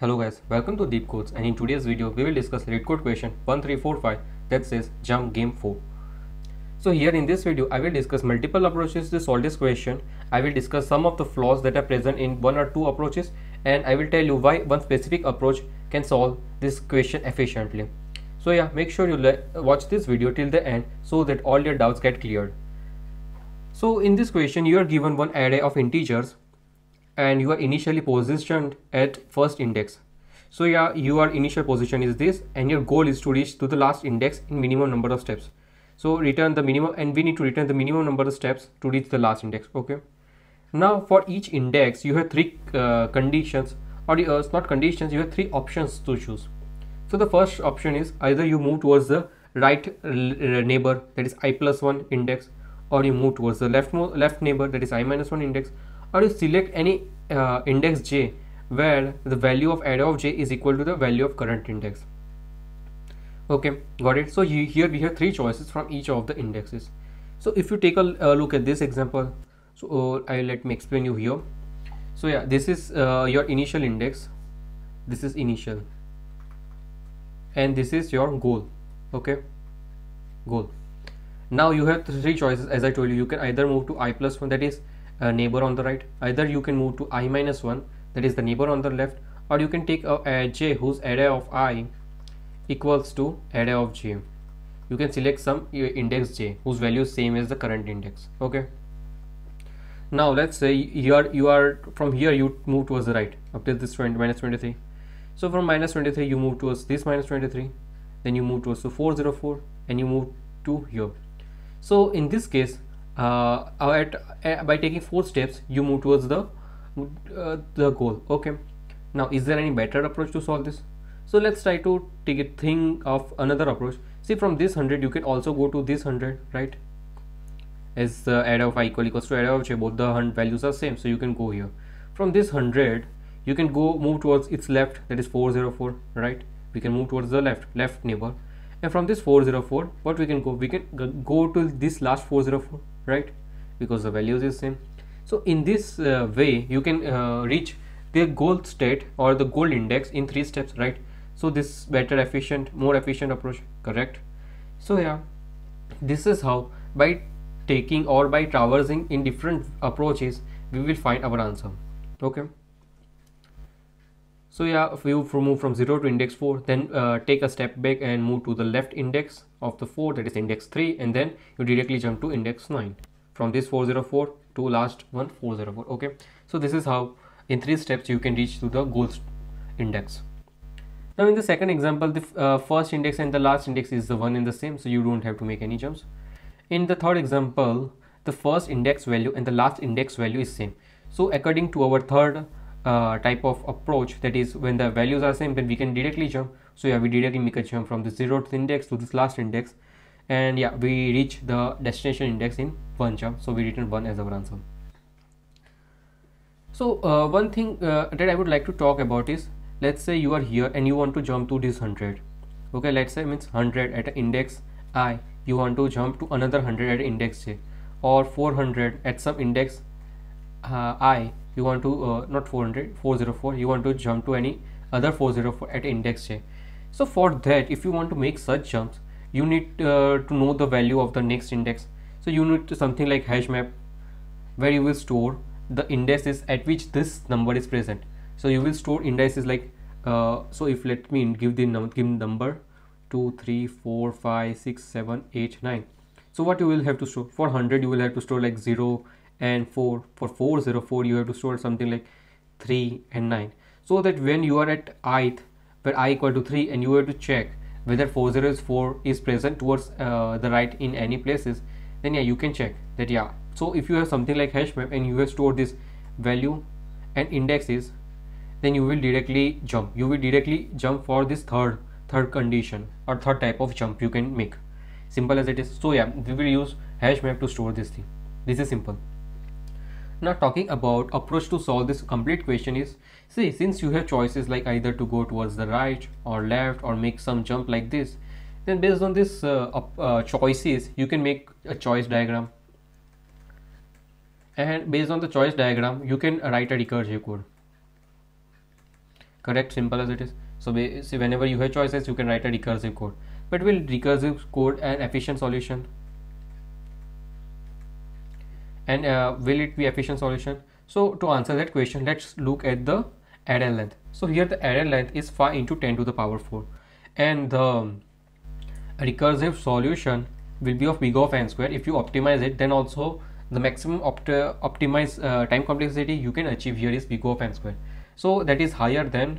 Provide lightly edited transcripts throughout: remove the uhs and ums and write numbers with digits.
Hello guys, welcome to LeetCode, and in today's video we will discuss LeetCode question 1345 that says Jump Game 4. So here in this video I will discuss multiple approaches to solve this question. I will discuss some of the flaws that are present in one or two approaches, and I will tell you why one specific approach can solve this question efficiently. So yeah, make sure you watch this video till the end so that all your doubts get cleared. So in this question you are given one array of integers and you are initially positioned at first index. So yeah, your initial position is this and your goal is to reach to the last index in minimum number of steps. So return the minimum, and we need to return the minimum number of steps to reach the last index. Okay, now for each index you have three conditions, or it's not conditions, you have three options to choose. So the first option is either you move towards the right neighbor, that is i+1 index, or you move towards the left neighbor, that is i-1 index, or you select any index j where the value of array of j is equal to the value of current index. Okay, got it. So here we have three choices from each of the indexes. So if you take a look at this example, so let me explain you here. So yeah, this is your initial index, this is initial, and this is your goal. Okay, goal. Now you have three choices, as I told you. You can either move to i+1, that is a neighbor on the right, either you can move to i-1, that is the neighbor on the left, or you can take a j whose array of I equals to array of j. You can select some index j whose value is same as the current index. Okay, now let's say you are from here you move towards the right up till this -23. So from -23 you move towards this -23, then you move towards to 404, and you move to here. So in this case, by taking four steps you move towards the goal. Okay, now is there any better approach to solve this? So let's try to think of another approach. See, from this 100 you can also go to this 100, right? As the array of I equals to array of j, both the values are same, so you can go here. From this 100 you can move towards its left, that is 404, right? We can move towards the left neighbor, and from this 404 what we can go to this last 404, right? Because the values is same. So in this way you can reach the goal state or the goal index in three steps, right? So this better more efficient approach, correct? So yeah, this is how by taking or by traversing in different approaches we will find our answer. Okay, so yeah, if you move from 0 to index 4, then take a step back and move to the left index of the 4, that is index 3, and then you directly jump to index 9 from this 404 to last one 404. Okay, so this is how in three steps you can reach to the goal index. Now in the second example, the first index and the last index is the one and the same, so you don't have to make any jumps. In the third example, the first index value and the last index value is same. So according to our third type of approach, that is when the values are same, then we can directly jump. So yeah, we directly make a jump from the 0th index to this last index, and yeah, we reach the destination index in one jump. So we return 1 as our answer. So one thing that I would like to talk about is, let's say you are here and you want to jump to this 100. Okay, let's say means 100 at index I, you want to jump to another 100 at index j, or 400 at some index I. You want to 404, you want to jump to any other 404 at index j. So for that, if you want to make such jumps, you need to know the value of the next index. So you need to something like hash map, where you will store the indices at which this number is present. So you will store indices like so if let me give the number 2 3 4 5 6 7 8 9. So what you will have to store for 100, you will have to store like 0 and 4. For 404 you have to store something like 3 and 9, so that when you are at ith, where I equal to 3, and you have to check whether 404 is present towards the right in any places, then yeah, you can check that. Yeah, so if you have something like hash map and you have stored this value and indexes, then you will directly jump for this third condition or third type of jump you can make, simple as it is. So yeah, we will use hash map to store this thing. This is simple. Now talking about approach to solve this complete question is, see, since you have choices like either to go towards the right or left or make some jump like this, then based on this choices you can make a choice diagram, and based on the choice diagram you can write a recursive code, correct, simple as it is. So basically, whenever you have choices, you can write a recursive code. But will recursive code an efficient solution? And will it be efficient solution? So to answer that question, let's look at the array length. So here the array length is 5 × 10⁴, and the recursive solution will be of big O(n²). If you optimize it, then also the maximum optimized time complexity you can achieve here is big O(n²). So that is higher than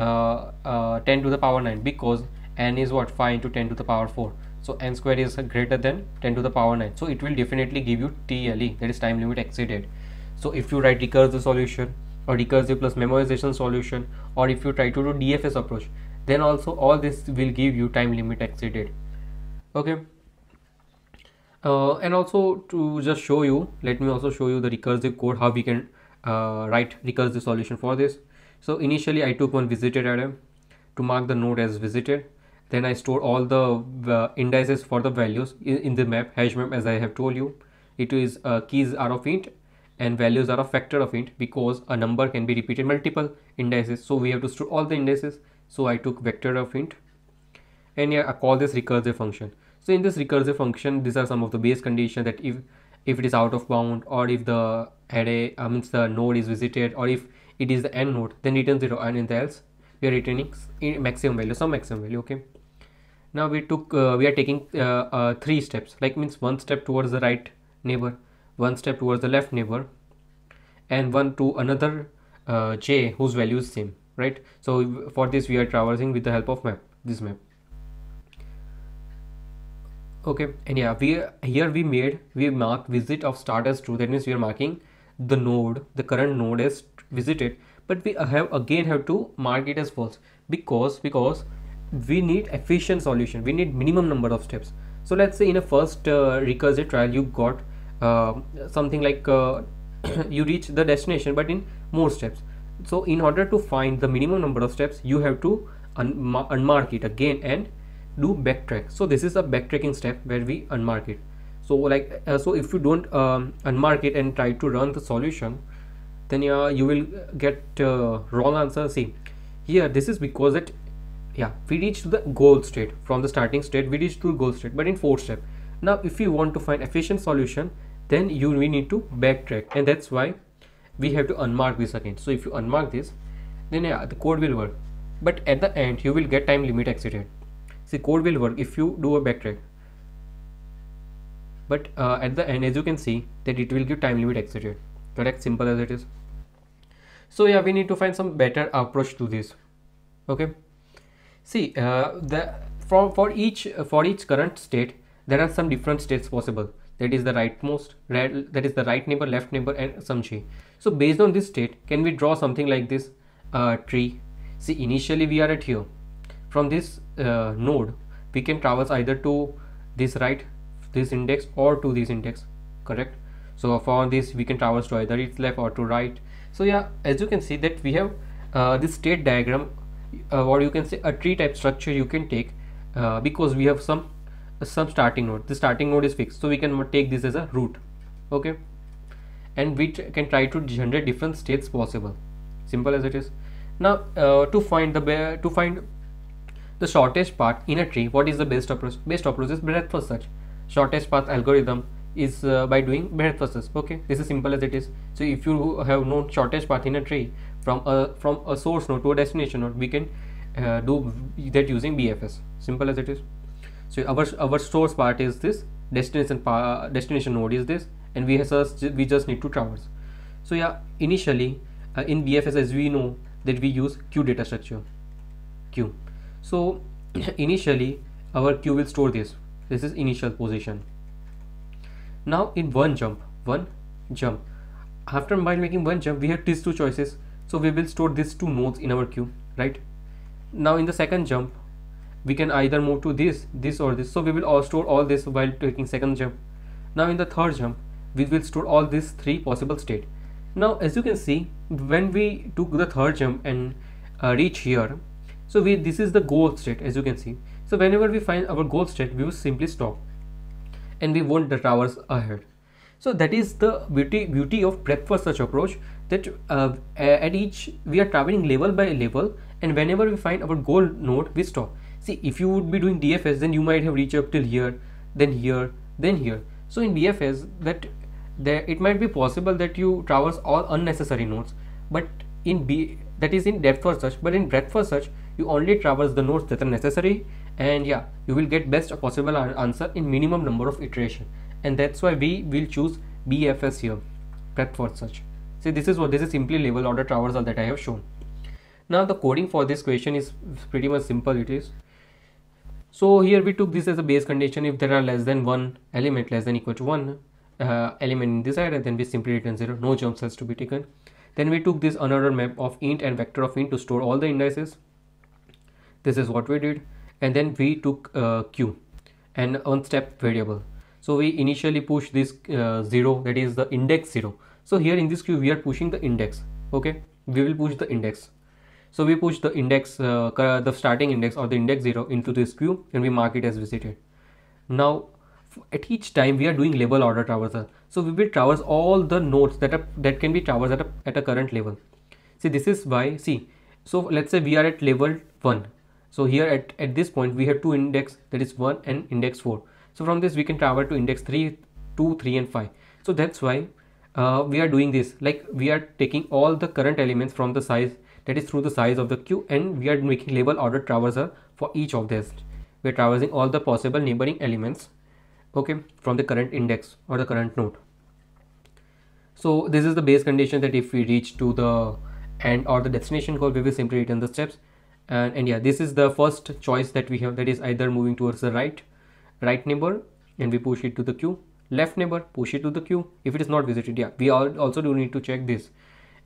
10⁹, because n is what, 5 × 10⁴. So n² is greater than 10⁹. So it will definitely give you TLE, that is time limit exceeded. So if you write recursive solution or recursive plus memoization solution, or if you try to do DFS approach, then also all this will give you time limit exceeded. Okay. And also to just show you, let me also show you the recursive code, how we can write recursive solution for this. So initially I took one visited array to mark the node as visited. Then I store all the indices for the values in the map, hash map, as I have told you. It is keys are of int and values are of factor of int, because a number can be repeated multiple indices. So we have to store all the indices. So I took vector of int, and yeah, I call this recursive function. So in this recursive function, these are some of the base conditions, that if it is out of bound, or if the array means the node is visited, or if it is the end node, then return 0, and in the else we are returning maximum value, some maximum value. Okay. Now we are taking 3 steps, like means 1 step towards the right neighbor, 1 step towards the left neighbor, and 1 to another j whose value is same, right? So for this we are traversing with the help of map, this map. Okay. And yeah, we marked visit of start as true, that means we are marking the node, the current node, as visited, but we have to mark it as false, because we need efficient solution, we need minimum number of steps. So let's say in a first recursive trial you got something like you reach the destination but in more steps. So in order to find the minimum number of steps, you have to unmark it again and do backtrack. So this is a backtracking step where we unmark it. So like so if you don't unmark it and try to run the solution, then you will get wrong answer. See here, this is because that we reached the goal state. From the starting state we reached to goal state, but in 4th step. Now if you want to find efficient solution, then we need to backtrack, and that's why we have to unmark this again. So if you unmark this, then the code will work, but at the end you will get time limit exceeded. See, code will work if you do a backtrack, but at the end, as you can see, that it will give time limit exceeded. Correct, simple as it is. So yeah, we need to find some better approach to this. Okay. See, for each current state, there are some different states possible. That is the rightmost, that is the right neighbor, left neighbor, and some j. So based on this state, can we draw something like this tree? See, initially we are at here. From this node, we can traverse either to this right, this index, or to this index. Correct. So for this, we can traverse to either its left or to right. So yeah, as you can see that we have this state diagram, or you can say a tree type structure you can take, because we have some starting node. The starting node is fixed, so we can take this as a root. Okay. And we can try to generate different states possible. Simple as it is. Now to find the shortest path in a tree, what is the best approach? Best approach is breadth first search. Shortest path algorithm is by doing breadth first search. Okay, this is simple as it is. So if you have known shortest path in a tree from a source node to a destination node, we can do that using BFS. Simple as it is. So our source path is this, destination node is this, and we just need to traverse. So yeah, initially in BFS, as we know, that we use Q data structure, Q. So initially our Q will store this. This is initial position. Now in one jump, after making 1 jump, we have these 2 choices. So we will store these 2 nodes in our queue, right? Now in the 2nd jump, we can either move to this or this. So we will all store all this while taking 2nd jump. Now in the 3rd jump, we will store all these 3 possible states. Now as you can see, when we took the 3rd jump and reach here, so this is the goal state, as you can see. So whenever we find our goal state, we will simply stop, and we won't traverse ahead. So that is the beauty of breadth first search approach, that at each we are traveling level by level, and whenever we find our goal node we stop. See, if you would be doing DFS, then you might have reached up till here, then here, then here. So in BFS it might be possible that you traverse all unnecessary nodes, but in in depth first search, but in breadth first search you only traverse the nodes that are necessary, and yeah, you will get best possible answer in minimum number of iteration, and that's why we will choose BFS here, breadth first search. See, this is simply level order traversal that I have shown. Now the coding for this question is pretty much simple. It is, so here we took this as a base condition. If there are less than one element, less than equal to one element in this array, then we simply return 0, no jump cells to be taken. Then we took this unordered map of int and vector of int to store all the indices. This is what we did. And then we took q and on step variable. So we initially pushed this 0, that is the index 0. So here in this queue we are pushing the index. Okay, we will push the index. So we push the index, the starting index or the index 0 into this queue, and we mark it as visited. Now at each time we are doing level order traversal, so we will traverse all the nodes that can be traversed at a current level. See, this is why, see, so let's say we are at level 1. So here at this point we have two index, that is 1 and index 4. So from this we can travel to index 3, 2, 3 and 5. So that's why we are doing this, like we are taking all the current elements from the size, that is through the size of the queue, and we are making level order traversal for each of this. We are traversing all the possible neighboring elements, okay, from the current index or the current node. So this is the base condition, that if we reach to the end or the destination goal, we will simply return the steps. And yeah, this is the first choice that we have, that is either moving towards the right neighbor and we push it to the queue, left neighbor, push it to the queue if it is not visited. Yeah, we also do need to check this.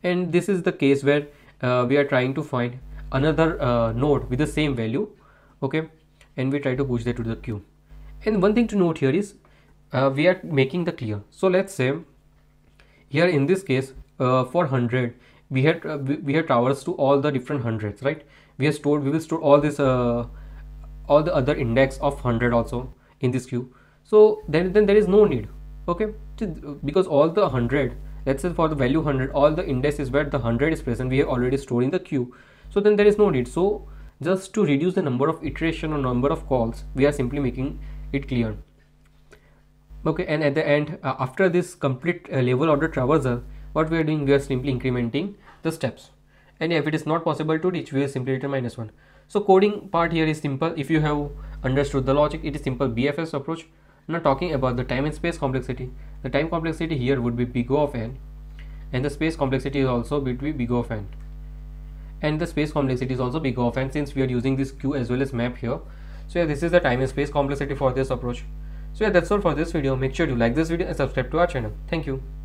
And this is the case where we are trying to find another node with the same value, okay, and we try to push that to the queue. And one thing to note here is we are making the clear. So let's say here in this case for 100 we have traversed to all the different hundreds, right? We will store all this all the other index of 100 also in this queue. So then there is no need, okay, because all the 100, let's say for the value 100, all the indices where the 100 is present we have already stored in the queue. So then there is no need. So just to reduce the number of iteration or number of calls, we are simply making it clear, okay. And at the end, after this complete level order traversal, what we are doing, we are simply incrementing the steps, and if it is not possible to reach, we will simply return -1. So coding part here is simple. If you have understood the logic, it is simple BFS approach. Now talking about the time and space complexity, the time complexity here would be big O of n, and the space complexity is also between big O of n, and the space complexity is also big O of n, since we are using this queue as well as map here. So yeah, this is the time and space complexity for this approach. So yeah, that's all for this video. Make sure you like this video and subscribe to our channel. Thank you.